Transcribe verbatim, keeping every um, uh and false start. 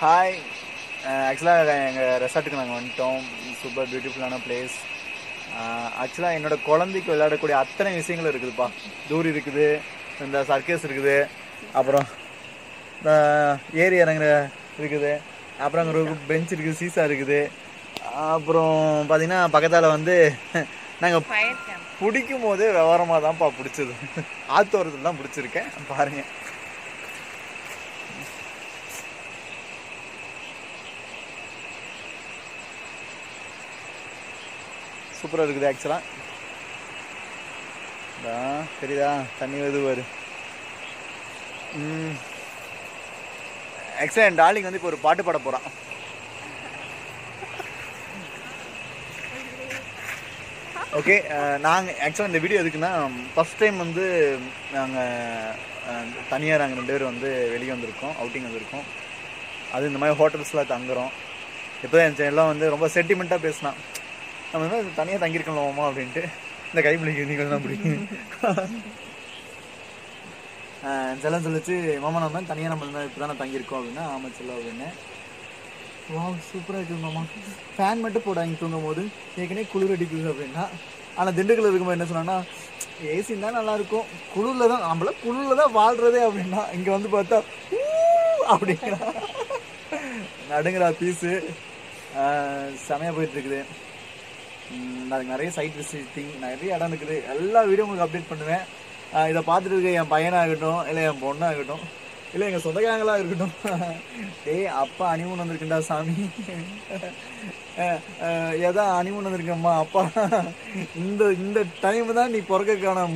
Hi, actually I resort to Nangantom, super beautiful place. Actually, I know the Colombic Villa could attend a single Rikipa, Duri Rikide, and the circus Rikide, Abra the area Rikide, Abra bench Rikisa Rikide, Abra Padina, Pacatala one day. Fire camp. Pudikum, there are Madampa Purchase. I thought the Lampurchirka. Super good actually. Da, Kerida, Taniwadu. Hm. Excellent, darling, on the poor part of Parapora. Okay, Nang actually in the video first time on the Tania and the Veli on the outing on the Ricom. Other than my hotels like Angaron. The parents and the Roma sentiment of Pesna. I mean, I can't get a lot of people. I can't get a lot of people. I can't get a lot of people. I can't get a lot of people. Wow, super. I can't get a lot of people. I can't get a lot of people. I can't get a lot of people. I can't get a lot of people. I can't get a lot I site visiting. I will update all the videos. I will update all the videos. I will update all the videos. I will update all the videos. I will update all the videos. I will update all the videos. I will update all the videos. I will update all the videos.